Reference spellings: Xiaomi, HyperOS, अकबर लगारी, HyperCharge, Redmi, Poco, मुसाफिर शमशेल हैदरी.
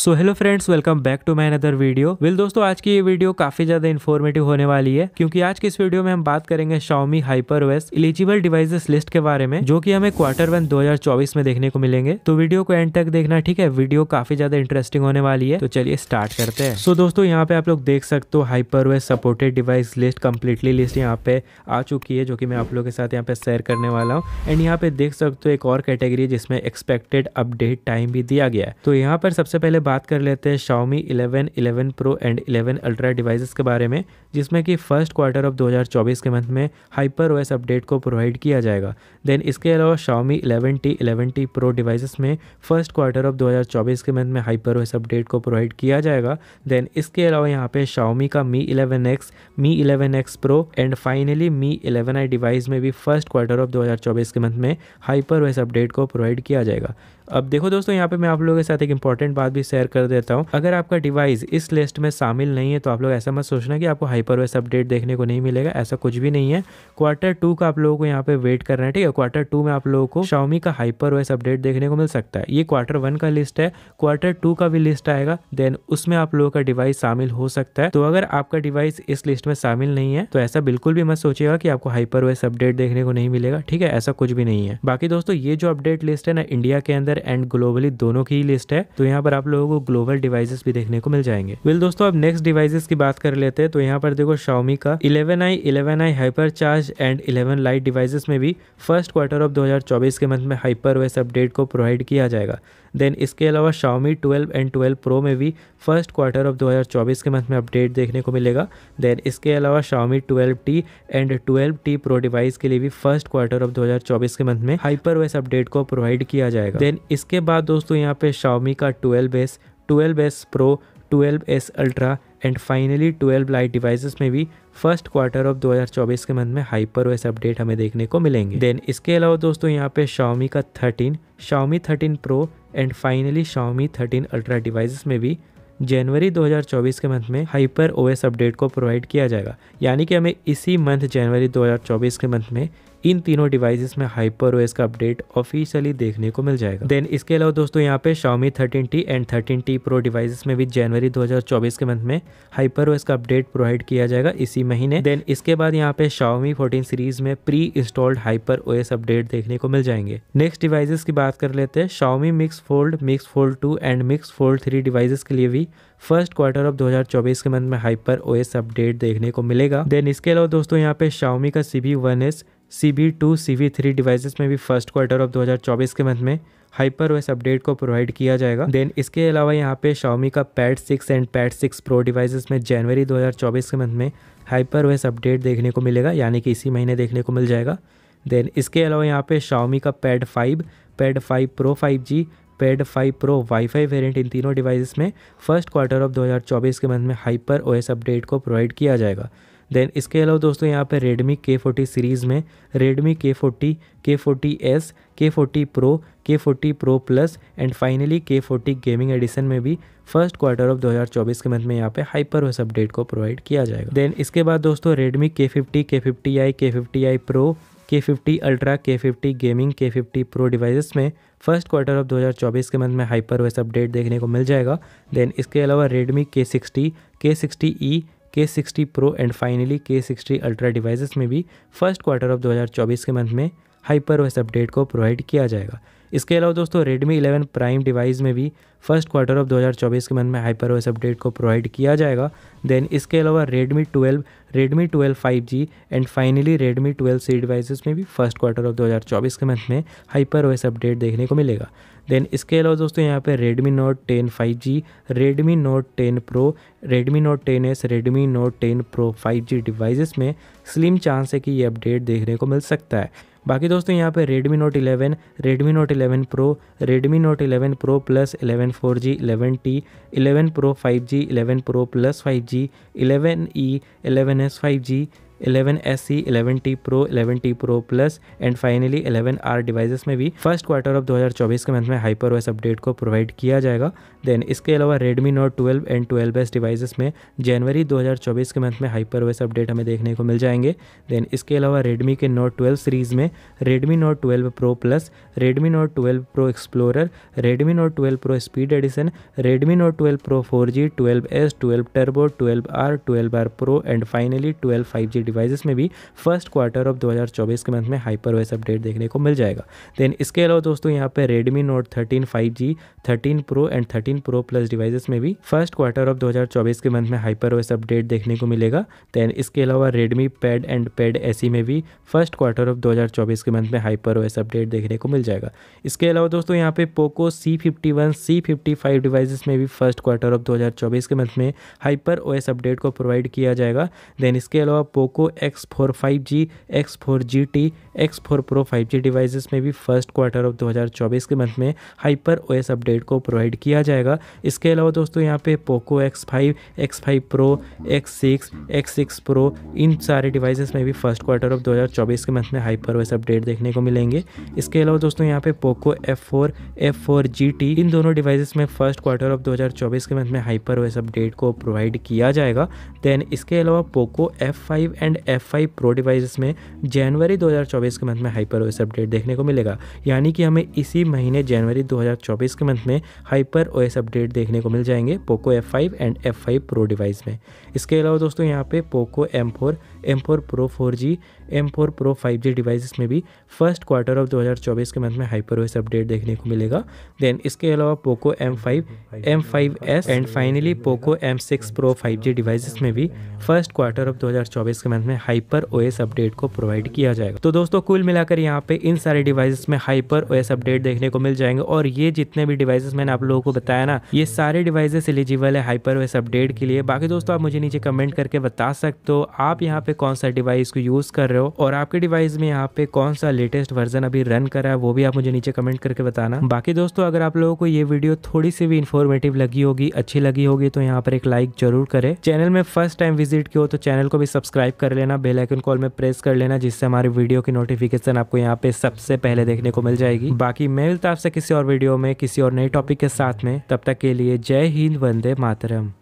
So hello friends, welcome back to my another video. दोस्तों आज की ये वीडियो काफी ज्यादा इन्फॉर्मेटिव होने वाली है, क्योंकि आज की इस वीडियो में हम बात करेंगे Xiaomi HyperOS eligible devices list के बारे में, जो कि हमें Q1 2024 में देखने को मिलेंगे। तो वीडियो को एंड तक देखना, ठीक है। वीडियो काफी ज्यादा इंटरेस्टिंग होने वाली है, तो चलिए स्टार्ट करते हैं। सो दोस्तों यहाँ पे आप लोग देख सकते हो HyperOS supported device list, completely list यहाँ पे आ चुकी है, जो की मैं आप लोग के साथ यहाँ पे शेयर करने वाला हूँ। एंड यहाँ पे देख सकते हो एक और कैटेगरी जिसमें एक्सपेक्टेड अपडेट टाइम भी दिया गया है। तो यहाँ पर सबसे पहले बात कर लेते हैं Xiaomi 11, 11 Pro and 11 Ultra devices के बारे में, जिसमें कि फर्स्ट क्वार्टर ऑफ 2024 के मंथ में HyperOS अपडेट को प्रोवाइड किया जाएगा। देन इसके अलावा Xiaomi 11T, 11T Pro devices में फर्स्ट क्वार्टर ऑफ 2024 के मंथ में HyperOS अपडेट को प्रोवाइड किया जाएगा। देन इसके अलावा यहाँ पे Xiaomi का Mi 11X, Mi 11X Pro and finally Mi 11i device में भी फर्स्ट क्वार्टर ऑफ 2024 के मंथ में HyperOS अपडेट को प्रोवाइड किया जाएगा। अब देखो दोस्तों, यहाँ पे मैं आप लोगों के साथ एक इंपॉर्टेंट बात भी शेयर कर देता हूँ। अगर आपका डिवाइस इस लिस्ट में शामिल नहीं है तो आप लोग ऐसा मत सोचना कि आपको HyperOS अपडेट देखने को नहीं मिलेगा, ऐसा कुछ भी नहीं है। Q2 का आप लोगों को यहाँ पे वेट करना है, ठीक है। Q2 में आप लोगों को Xiaomi का HyperOS अपडेट देखने को मिल सकता है। ये Q1 का लिस्ट है, Q2 का भी लिस्ट आएगा, देन उसमें आप लोगों का डिवाइस शामिल हो सकता है। तो अगर आपका डिवाइस इस लिस्ट में शामिल नहीं है तो ऐसा बिल्कुल भी मत सोचिएगा कि आपको HyperOS अपडेट देखने को नहीं मिलेगा, ठीक है, ऐसा कुछ भी नहीं है। बाकी दोस्तों ये जो अपडेट लिस्ट है ना, इंडिया के अंदर एंड ग्लोबली दोनों की ही लिस्ट है, तो यहाँ पर आप लोगों को ग्लोबल डिवाइसेस भी देखने को मिल जाएंगे। दोस्तों अब नेक्स्ट डिवाइसेस की बात कर लेते हैं। तो यहाँ पर देखो Xiaomi का 11i, 11i HyperCharge and 11 Lite devices में भी फर्स्ट क्वार्टर ऑफ 2024 के मंथ में HyperOS अपडेट को प्रोवाइड किया जाएगा। देन इसके अलावा Xiaomi 12 एंड 12 Pro में भी फर्स्ट क्वार्टर ऑफ 2024 के मंथ में अपडेट देखने को मिलेगा। देन इसके अलावा Xiaomi 12T and 12T Pro device के लिए भी फर्स्ट क्वार्टर ऑफ 2024 के मंथ में HyperOS अपडेट को प्रोवाइड किया जाएगा। देन इसके बाद दोस्तों यहाँ पे Xiaomi का 12S, 12S Pro, 12S Ultra and finally 12 Lite devices में भी फर्स्ट क्वार्टर ऑफ 2024 के मंथ में HyperOS अपडेट हमें देखने को मिलेंगे। देन इसके अलावा दोस्तों यहाँ पे Xiaomi का 13, Xiaomi 13 Pro and finally Xiaomi 13 Ultra devices में भी जनवरी 2024 के मंथ में HyperOS अपडेट को प्रोवाइड किया जाएगा। यानी कि हमें इसी मंथ जनवरी 2024 के मंथ में इन तीनों डिवाइसेस में HyperOS का अपडेट ऑफिशियली देखने को मिल जाएगा। देन इसके अलावा दोस्तों यहाँ पे Xiaomi 13T and 13T Pro devices में भी जनवरी 2024 के मंथ में HyperOS का अपडेट प्रोवाइड किया जाएगा, इसी महीने। देन इसके बाद यहाँ पे Xiaomi 14 सीरीज में प्री इंस्टॉल्ड HyperOS अपडेट देखने को मिल जाएंगे। नेक्स्ट डिवाइसेस की बात कर लेते हैं। Xiaomi Mix Fold, Mix Fold 2 and Mix Fold 3 devices के लिए भी फर्स्ट क्वार्टर ऑफ 2024 के मंथ में HyperOS अपडेट देखने को मिलेगा। देन इसके अलावा दोस्तों यहाँ पे Xiaomi का CB1S, CB2, CB3 डिवाइसेस में भी फर्स्ट क्वार्टर ऑफ 2024 के मंथ में HyperOS अपडेट को प्रोवाइड किया जाएगा। देन इसके अलावा यहाँ पे Xiaomi का Pad 6 and Pad 6 Pro devices में जनवरी 2024 के मंथ में HyperOS अपडेट देखने को मिलेगा, यानी कि इसी महीने देखने को मिल जाएगा। देन इसके अलावा यहाँ पे Xiaomi का Pad 5, Pad 5 Pro 5G, Pad 5 Pro Wi-Fi variant, इन तीनों डिवाइसेस में फर्स्ट क्वार्टर ऑफ 2024 के मंथ में HyperOS अपडेट को प्रोवाइड किया जाएगा। देन इसके अलावा दोस्तों यहाँ पे Redmi K40 सीरीज़ में Redmi K40, K40S, K40 Pro, K40 Pro Plus and finally K40 gaming edition में भी फर्स्ट क्वार्टर ऑफ 2024 के मंथ में यहाँ पे HyperOS अपडेट को प्रोवाइड किया जाएगा। देन इसके बाद दोस्तों Redmi K50, K50i, K50i Pro, K50 Ultra, K50 gaming, K50 Pro devices में फर्स्ट क्वार्टर ऑफ 2024 के मंथ में HyperOS अपडेट देखने को मिल जाएगा। देन इसके अलावा Redmi K60, K60e, K60 Pro and finally K60 Ultra devices में भी फर्स्ट क्वार्टर ऑफ 2024 के मंथ में HyperOS अपडेट को प्रोवाइड किया जाएगा। इसके अलावा दोस्तों Redmi 11 Prime डिवाइस में भी फर्स्ट क्वार्टर ऑफ 2024 के मंथ में HyperOS अपडेट को प्रोवाइड किया जाएगा। देन इसके अलावा Redmi 12, Redmi 12 5G and finally Redmi 12C devices में भी फर्स्ट क्वार्टर ऑफ 2024 के मंथ में HyperOS अपडेट देखने को मिलेगा। देन इसके अलावा दोस्तों यहाँ पे Redmi Note 10 5G, Redmi Note 10 Pro, Redmi Note 10S, Redmi Note 10 Pro 5G devices में स्लिम चांस है कि ये अपडेट देखने को मिल सकता है। बाकी दोस्तों यहाँ पे Redmi Note 11, Redmi Note 11 Pro, Redmi Note 11 Pro Plus, 11 4G, 11T, 11 Pro 5G, 11 Pro Plus 5G, 11e, 11s 5G, 11SE, 11T Pro, 11T Pro Plus and finally 11R devices में भी फर्स्ट क्वार्टर ऑफ 2024 के month में HyperOS update को provide किया जाएगा। Then इसके अलावा Redmi Note 12 and 12S devices में जनवरी 2024 के मंथ में HyperOS अपडेट हमें देखने को मिल जाएंगे। देन इसके अलावा Redmi के Note 12 सीरीज़ में Redmi Note 12 Pro Plus, Redmi Note 12 Pro Explorer, Redmi Note 12 Pro Speed Edition, Redmi Note 12 Pro 4G, 12S, 12 Turbo, 12R, 12R Pro and finally 12 5G devices में भी फर्स्ट क्वार्टर ऑफ 2024 के month में HyperOS update देखने को मिल जाएगा। Then इसके अलावा दोस्तों यहाँ पे Redmi Note 13 5G, 13 Pro and 13 Pro Plus devices में भी फर्स्ट क्वार्टर ऑफ 2024 के मंथ में HyperOS अपडेट देखने को मिलेगा। देन इसके अलावा Redmi Pad and Pad SE में भी फर्स्ट क्वार्टर ऑफ 2024 के मंथ में HyperOS अपडेट देखने को मिल जाएगा। इसके अलावा दोस्तों यहाँ पे Poco C51, C55 डिवाइसेस में भी फर्स्ट क्वार्टर ऑफ 2024 के मंथ में HyperOS अपडेट को प्रोवाइड किया जाएगा। देन इसके अलावा Poco X4 5G, X4 GT, X4 Pro 5G devices में भी फर्स्ट क्वार्टर ऑफ 2024 के मंथ में HyperOS अपडेट को प्रोवाइड किया जाएगा। इसके अलावा दोस्तों यहाँ पे Poco X5, X5 Pro, X6, X6 Pro इन सारे डिवाइसेस में भी फर्स्ट क्वार्टर ऑफ 2024 के मंथ में HyperOS अपडेट देखने को मिलेंगे। इसके अलावा दोस्तों यहाँ पे Poco F4, F4 GT इन दोनों डिवाइसेस में फर्स्ट क्वार्टर ऑफ 2024 के मंथ में HyperOS अपडेट को प्रोवाइड किया जाएगा। देन इसके अलावा Poco F5 and F5 Pro devices में जनवरी 2024 के मंथ में HyperOS अपडेट देखने को मिलेगा, यानी कि हमें इसी महीने जनवरी 2024 के मंथ में HyperOS अपडेट देखने को मिल जाएंगे Poco F5 and F5 Pro device में। इसके अलावा दोस्तों यहाँ पे Poco M4, M4 Pro 4G, M4 Pro 5G devices में भी फर्स्ट क्वार्टर ऑफ 2024 के मंथ में HyperOS अपडेट देखने को मिलेगा। देन इसके अलावा Poco M5, M5S and finally Poco M6 Pro 5G devices में भी फर्स्ट क्वार्टर ऑफ 2024 के मंथ में HyperOS अपडेट को प्रोवाइड किया जाएगा। तो दोस्तों कुल मिलाकर यहाँ पे इन सारे डिवाइसेस में HyperOS अपडेट देखने को मिल जाएंगे और ये जितने भी डिवाइसेस मैंने आप लोगों को बताया ना, ये सारे डिवाइसेस एलिजिबल है HyperOS अपडेट के लिए। बाकी दोस्तों आप मुझे नीचे कमेंट करके बता सकते हो आप यहाँ पे कौन सा डिवाइस को यूज कर रहे हो और आपके डिवाइस में यहाँ पे कौन सा लेटेस्ट वर्जन अभी रन कर रहा है, वो भी आप मुझे नीचे कमेंट करके बताना। बाकी दोस्तों अगर आप लोगों को ये वीडियो थोड़ी सी भी इन्फॉर्मेटिव लगी होगी, अच्छी लगी होगी तो यहाँ पर एक लाइक जरूर करें। चैनल में फर्स्ट टाइम विजिट किया हो तो चैनल को भी सब्सक्राइब कर लेना, बेल आइकन कॉल में प्रेस कर लेना, जिससे हमारी वीडियो की नोटिफिकेशन आपको यहाँ पे सबसे पहले देखने को मिल जाएगी। बाकी मैं मिलता हूं आपसे किसी और वीडियो में किसी और नए टॉपिक के साथ में, तब तक के लिए जय हिंद, वंदे मातरम।